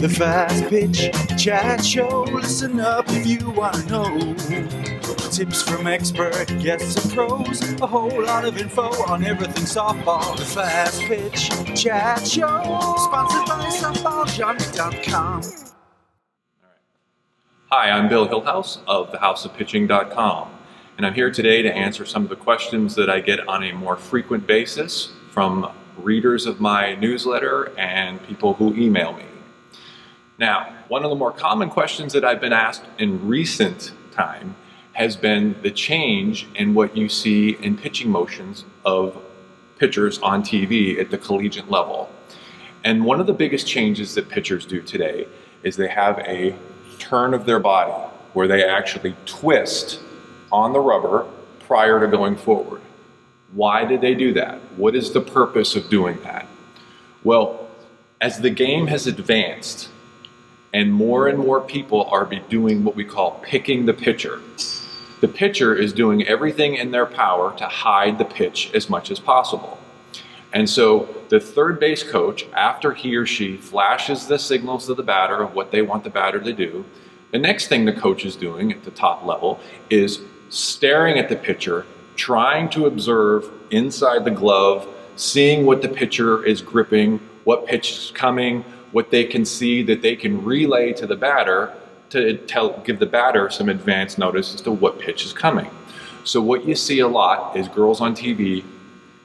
The Fast Pitch Chat Show. Listen up if you want to know. Tips from expert guests and pros. A whole lot of info on everything softball. The Fast Pitch Chat Show. Sponsored by softballjunk.com. Hi, I'm Bill Hillhouse of thehouseofpitching.com. And I'm here today to answer some of the questions that I get on a more frequent basis from readers of my newsletter and people who email me. Now, one of the more common questions that I've been asked in recent time has been the change in what you see in pitching motions of pitchers on TV at the collegiate level. And one of the biggest changes that pitchers do today is they have a turn of their body where they actually twist on the rubber prior to going forward. Why did they do that? What is the purpose of doing that? Well, as the game has advanced and more people are doing what we call picking the pitcher is doing everything in their power to hide the pitch as much as possible. And so the third base coach, after he or she flashes the signals to the batter of what they want the batter to do, the next thing the coach is doing at the top level is staring at the pitcher, trying to observe inside the glove, seeing what the pitcher is gripping, what pitch is coming, what they can see that they can relay to the batter to give the batter some advance notice as to what pitch is coming. So what you see a lot is girls on TV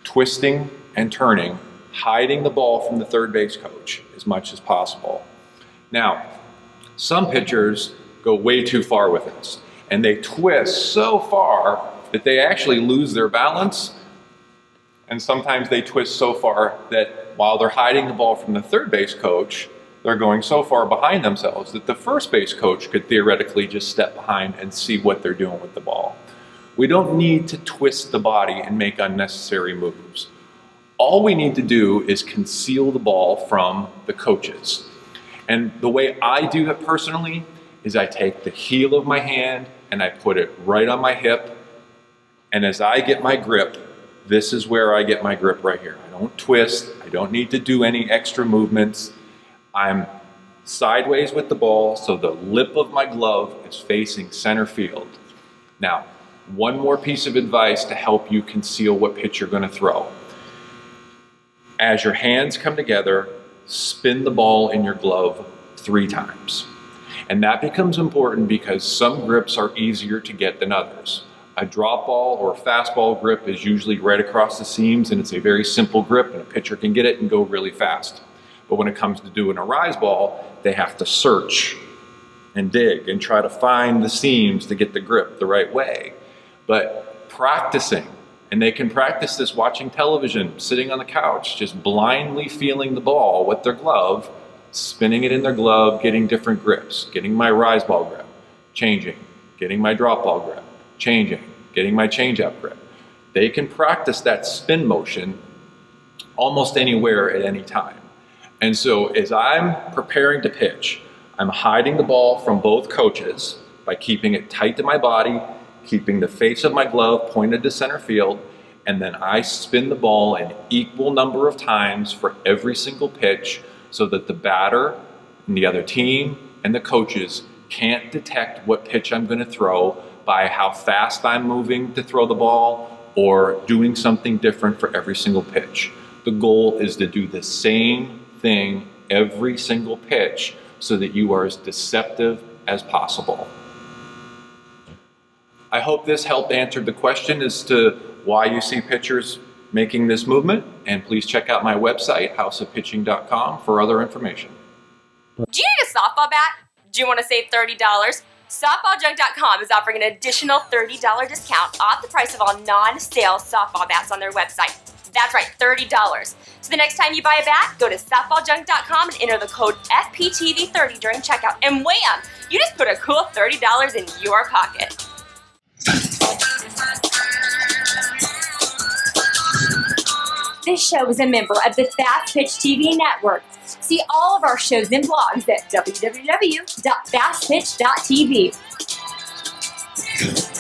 twisting and turning, hiding the ball from the third base coach as much as possible. Now, some pitchers go way too far with this, and they twist so far that they actually lose their balance, and sometimes they twist so far that while they're hiding the ball from the third base coach, they're going so far behind themselves that the first base coach could theoretically just step behind and see what they're doing with the ball. We don't need to twist the body and make unnecessary moves. All we need to do is conceal the ball from the coaches. And the way I do it personally is I take the heel of my hand and I put it right on my hip. And as I get my grip, this is where I get my grip right here. I don't twist. I don't need to do any extra movements. I'm sideways with the ball, so the lip of my glove is facing center field. Now, one more piece of advice to help you conceal what pitch you're going to throw. As your hands come together, spin the ball in your glove 3 times. And that becomes important because some grips are easier to get than others. A drop ball or a fastball grip is usually right across the seams, and it's a very simple grip and a pitcher can get it and go really fast. But when it comes to doing a rise ball, they have to search and dig and try to find the seams to get the grip the right way. But practicing, and they can practice this watching television, sitting on the couch, just blindly feeling the ball with their glove, spinning it in their glove, getting different grips, getting my rise ball grip, changing, getting my drop ball grip, changing, getting my change up grip. They can practice that spin motion almost anywhere at any time. And so as I'm preparing to pitch, I'm hiding the ball from both coaches by keeping it tight to my body, keeping the face of my glove pointed to center field, and then I spin the ball an equal number of times for every single pitch so that the batter and the other team and the coaches can't detect what pitch I'm going to throw by how fast I'm moving to throw the ball or doing something different for every single pitch. The goal is to do the same thing every single pitch so that you are as deceptive as possible. I hope this helped answer the question as to why you see pitchers making this movement, and please check out my website, houseofpitching.com, for other information. Do you need a softball bat? Do you want to save $30? Softballjunk.com is offering an additional $30 discount off the price of all non-sale softball bats on their website. That's right, $30. So the next time you buy a bat, go to softballjunk.com and enter the code FPTV30 during checkout, and wham! You just put a cool $30 in your pocket. This show is a member of the Fast Pitch TV Network. See all of our shows and blogs at www.fastpitch.tv.